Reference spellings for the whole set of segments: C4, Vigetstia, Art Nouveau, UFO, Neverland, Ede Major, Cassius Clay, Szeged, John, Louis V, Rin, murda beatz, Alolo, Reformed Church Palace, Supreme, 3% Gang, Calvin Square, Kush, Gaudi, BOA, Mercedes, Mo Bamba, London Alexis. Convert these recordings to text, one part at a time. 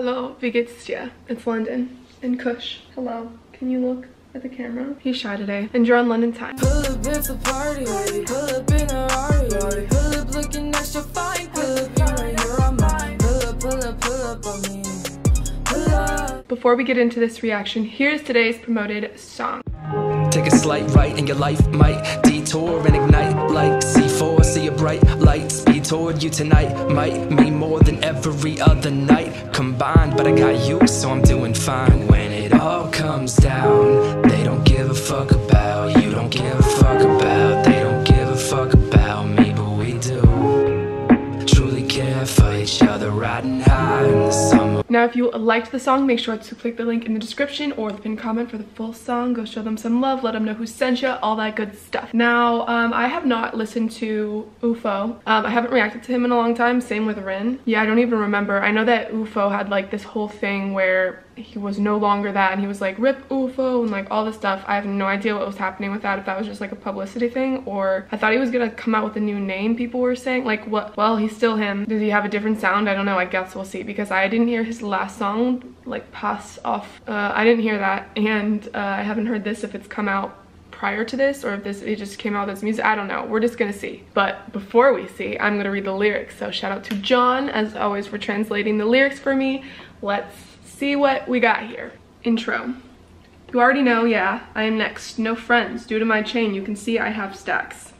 Hello, Vigetstia. It's London. And Kush. Hello. Can you look at the camera? He's shy today. And you're on London time. Pull up, it's a party. Pull up in a Rari. Pull up looking extra fine. Pull up, you're right here on mine. Pull up on me. Pull up. Before we get into this reaction, here's today's promoted song. Take a slight right and your life might detour and ignite like C4. See a bright light speed toward you tonight. Might mean more than every other night combined, but I got you, so I'm doing fine. When it all comes down, they don't give a fuck about you. Don't give a fuck about, they don't give a fuck about me, but we do truly care for each other, riding high in the summer. Now, if you liked the song, make sure to click the link in the description or the pinned comment for the full song. Go show them some love, let them know who sent you, all that good stuff. Now, I have not listened to UFO. I haven't reacted to him in a long time, same with Rin. Yeah, I don't even remember. I know that UFO had like this whole thing where he was no longer that and he was like, RIP UFO and like all this stuff. I have no idea what was happening with that, if that was just like a publicity thing, or I thought he was gonna come out with a new name, people were saying. Like, what? Well, he's still him. Did he have a different sound? I don't know, I guess we'll see, because I didn't hear his last song, like Pass Off. I didn't hear that, and I haven't heard this, if it's come out prior to this or if this, it just came out as music. I don't know, we're just gonna see. But before we see, I'm gonna read the lyrics. So shout out to John, as always, for translating the lyrics for me. Let's see what we got here. Intro. You already know, yeah, I am next. No friends. Due to my chain, you can see I have stacks.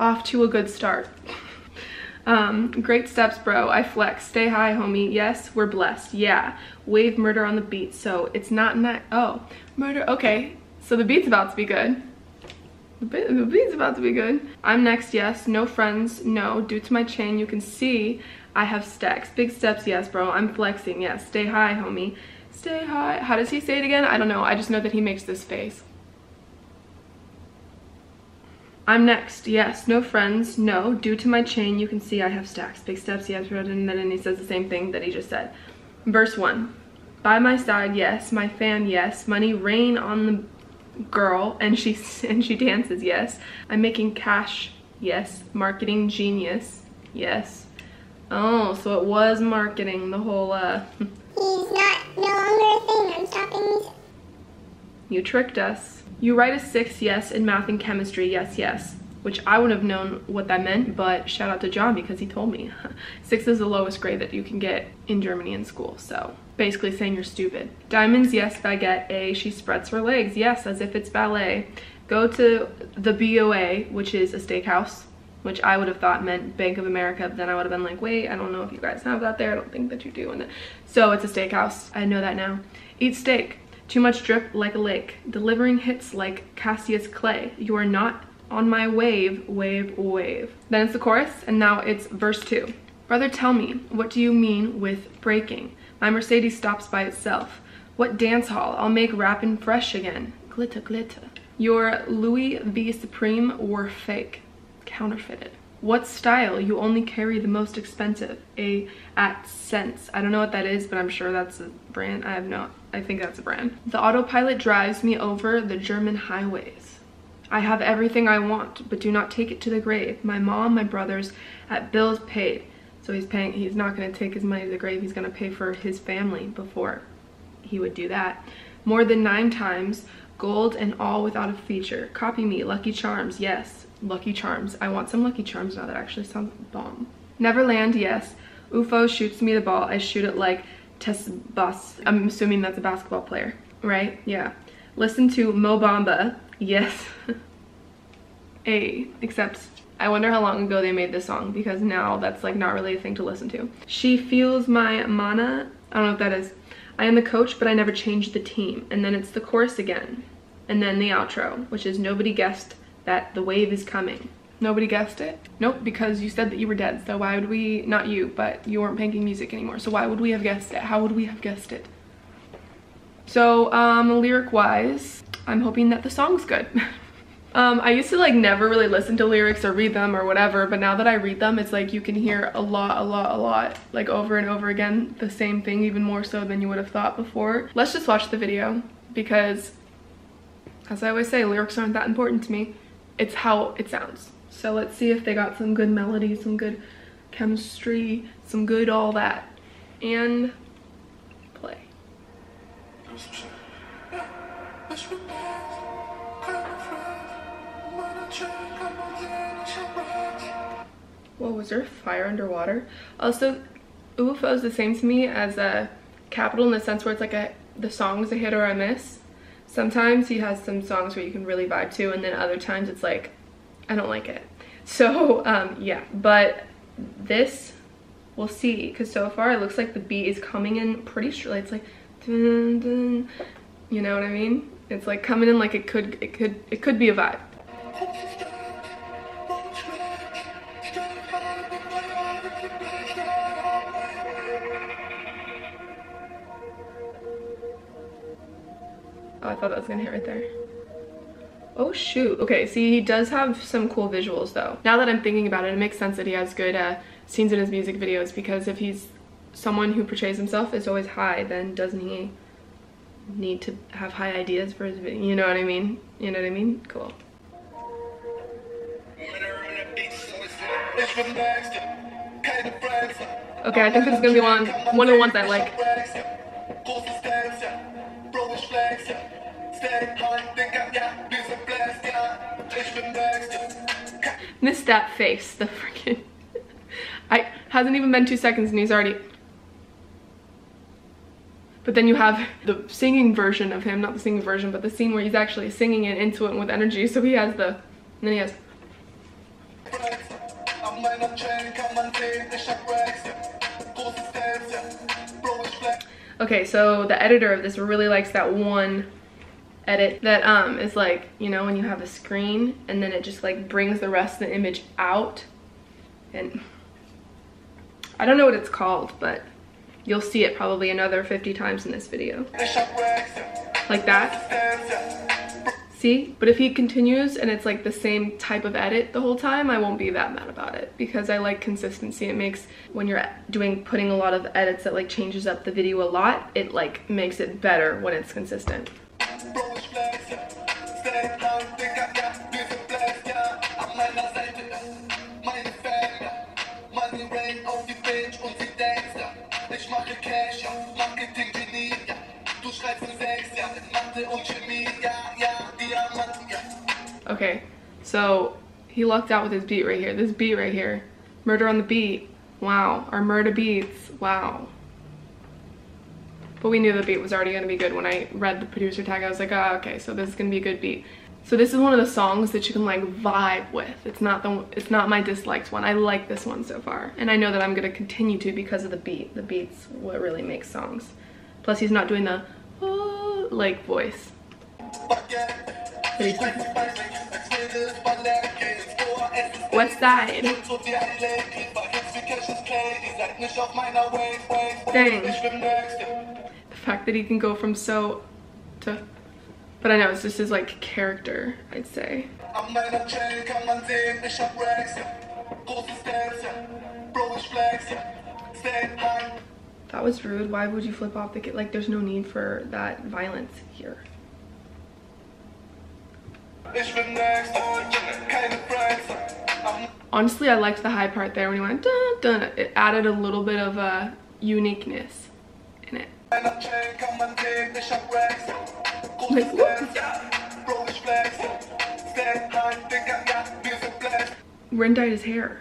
Off to a good start. Great steps, bro. I flex. Stay high, homie. Yes, we're blessed. Yeah. Wave murder on the beat. So it's not night. Oh, murder. Okay. So the beat's about to be good. The beat's about to be good. I'm next. Yes. No friends. No. Due to my chain, you can see I have stacks. Big steps. Yes, bro. I'm flexing. Yes. Stay high, homie. Stay high. How does he say it again? I don't know. I just know that he makes this face. I'm next, yes, no friends, no, due to my chain, you can see I have stacks, big steps, yes, and then he says the same thing that he just said. Verse 1, by my side, yes, my fan, yes, money, rain on the girl, and she dances, yes, I'm making cash, yes, marketing genius, yes. Oh, so it was marketing, the whole, He's not, no longer a thing, I'm stopping these. You tricked us. You write a 6, yes, in math and chemistry, yes, yes. Which I wouldn't have known what that meant, but shout out to John because he told me. 6 is the lowest grade that you can get in Germany in school, so basically saying you're stupid. Diamonds, yes, baguette, A, she spreads her legs, yes, as if it's ballet. Go to the BOA, which is a steakhouse, which I would have thought meant Bank of America, but then I would have been like, wait, I don't know if you guys have that there, I don't think that you do. And so it's a steakhouse, I know that now. Eat steak. Too much drip like a lake, delivering hits like Cassius Clay. You are not on my wave, wave, wave. Then it's the chorus, and now it's verse 2. Brother, tell me, what do you mean with breaking? My Mercedes stops by itself. What dance hall? I'll make rappin' fresh again. Glitter, glitter. Your Louis V Supreme were fake, counterfeited. What style? You only carry the most expensive, at cents. I don't know what that is, but I'm sure that's a brand. I have no. I think that's a brand. The autopilot drives me over the German highways. I have everything I want, but do not take it to the grave. My mom, my brothers, at bills paid. So he's paying, he's not gonna take his money to the grave, he's gonna pay for his family before he would do that. More than 9 times, gold and all without a feature. Copy me, Lucky Charms, yes. Lucky Charms, I want some Lucky Charms now, that actually sounds bomb. Neverland, yes. UFO shoots me the ball, I shoot it like Tess Boss. I'm assuming that's a basketball player, right? Yeah. Listen to Mo Bamba. Yes. A. Except I wonder how long ago they made this song, because now that's like not really a thing to listen to. She feels my mana. I don't know what that is. I am the coach, but I never changed the team. And then it's the chorus again. And then the outro, which is nobody guessed that the wave is coming. Nobody guessed it? Nope, because you said that you were dead, so why would we, not you, but you weren't making music anymore, so why would we have guessed it? How would we have guessed it? So, lyric-wise, I'm hoping that the song's good. I used to, like, never really listen to lyrics or read them or whatever, but now that I read them, it's like you can hear a lot, like over and over again, the same thing, even more so than you would have thought before. Let's just watch the video, because, as I always say, lyrics aren't that important to me. It's how it sounds. So let's see if they got some good melody, some good chemistry, some good all that. And Whoa, was there fire underwater? Also, UFO is the same to me as a Capital in the sense where it's like the song is a hit or a miss. Sometimes he has some songs where you can really vibe to, and then other times it's like, I don't like it. So yeah, but this, we'll see, because so far it looks like the beat is coming in pretty straight. It's like dun, dun, you know what I mean? It's like coming in like it could be a vibe. Oh, I thought that was gonna hit right there. Oh shoot, okay, see, he does have some cool visuals though. Now that I'm thinking about it, it makes sense that he has good scenes in his music videos, because if he's someone who portrays himself as always high, then doesn't he need to have high ideas for his video? You know what I mean? You know what I mean? Cool. Okay, I think this is gonna be one of the ones I like. Missed that face, the freaking I hasn't even been 2 seconds and he's already. But then you have the singing version of him, not the singing version, but the scene where he's actually singing it into it with energy, so he has the, and then he has. Okay, so the editor of this really likes that one edit that is like, you know, when you have a screen and then it just like brings the rest of the image out, and I don't know what it's called, but you'll see it probably another 50 times in this video. Like that. See? But if he continues and it's like the same type of edit the whole time, I won't be that mad about it, because I like consistency. It makes, when you're putting a lot of edits that like changes up the video a lot, it like makes it better when it's consistent. Okay, so he lucked out with his beat right here. This beat right here, Murder on the Beat, wow, or Murda Beatz, wow. But we knew the beat was already gonna be good. When I read the producer tag, I was like, oh, okay, so this is gonna be a good beat. So this is one of the songs that you can like vibe with. It's not my disliked one. I like this one so far, and I know that I'm gonna continue to because of the beat. The beat's what really makes songs. Plus, he's not doing the like voice. West Side. Dang. The fact that he can go from so to, but I know it's just his like character, I'd say. That was rude. Why would you flip off the kid? Like, there's no need for that violence here. Honestly, I liked the high part there when he went dun dun. It added a little bit of a uniqueness in it. Like, whoop. Rin dyed his hair.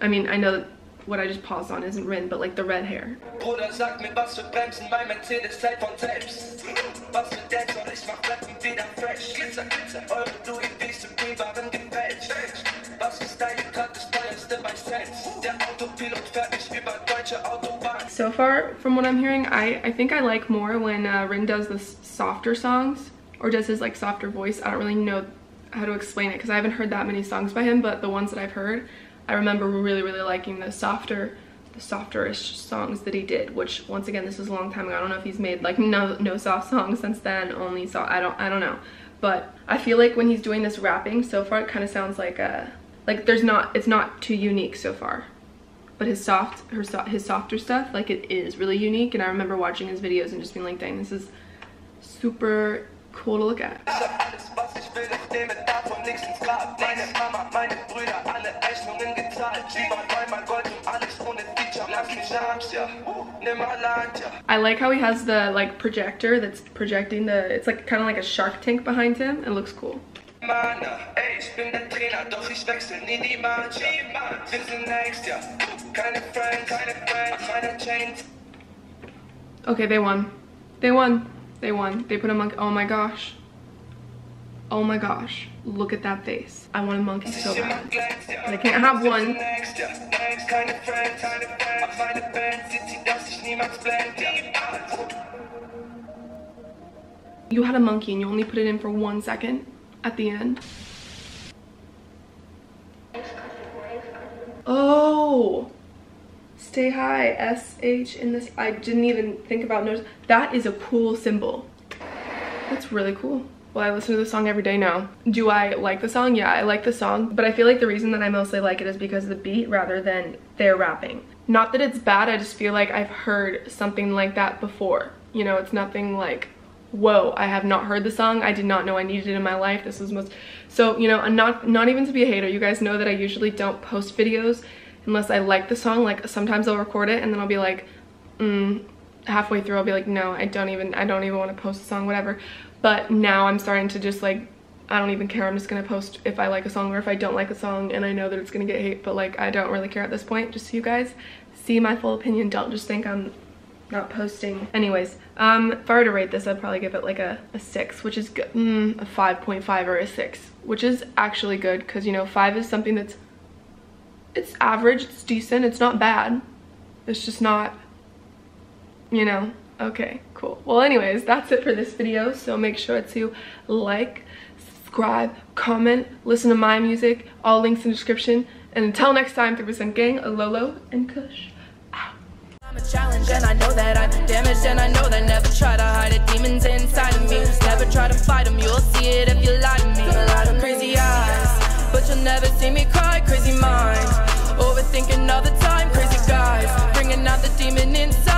I mean, I know that what I just paused on isn't Rin, but like the red hair. So far, from what I'm hearing, I think I like more when Rin does the softer songs, or does his like softer voice. I don't really know how to explain it because I haven't heard that many songs by him, but the ones that I've heard, I remember really liking the softerish songs that he did, which once again, this was a long time ago. I don't know if he's made like no soft songs since then, only soft, I don't know. But I feel like when he's doing this rapping so far, it kind of sounds like a, like there's not, it's not too unique so far. But his softer stuff, like it is really unique, and I remember watching his videos and just being like, dang, this is super cool to look at. I like how he has the like projector that's projecting the, it's like kind of like a shark tank behind him. It looks cool. Okay, they won. They won. They won. They put a monkey. Oh my gosh. Oh my gosh. Look at that face. I want a monkey so bad. And I can't have one. You had a monkey and you only put it in for 1 second at the end. Oh. Stay high, S-H in this. I didn't even think about notice. That is a cool symbol. That's really cool. Well, I listen to the song every day now. Do I like the song? Yeah, I like the song, but I feel like the reason that I mostly like it is because of the beat rather than their rapping. Not that it's bad, I just feel like I've heard something like that before. You know, it's nothing like, whoa, I have not heard the song. I did not know I needed it in my life. This was most, so, you know, I'm not even to be a hater. You guys know that I usually don't post videos unless I like the song. Like sometimes I'll record it and then I'll be like, halfway through I'll be like, no, I don't even want to post the song, whatever. But now I'm starting to just like, I don't even care. I'm just gonna post if I like a song or if I don't like a song, and I know that it's gonna get hate, but like I don't really care at this point. Just so you guys see my full opinion, don't just think I'm not posting. Anyways, if I were to rate this, I'd probably give it like a 6, which is good. A 5.5 or a 6, which is actually good, because you know 5 is something that's, it's average, it's decent, it's not bad, it's just not, you know. Okay, cool. Well, anyways, that's it for this video. So make sure to like, subscribe, comment, listen to my music, all links in the description. And until next time, 3% Gang, Alolo, and Kush. Out. I'm a challenge, and I know that I'm damaged, and I know that never try to hide the demons inside of me. Never try to fight them, you'll see it if you lie to me. A lot of crazy eyes, but you'll never see me cry. Crazy mind, overthinking all the time. Crazy guys, bringing out the demon inside.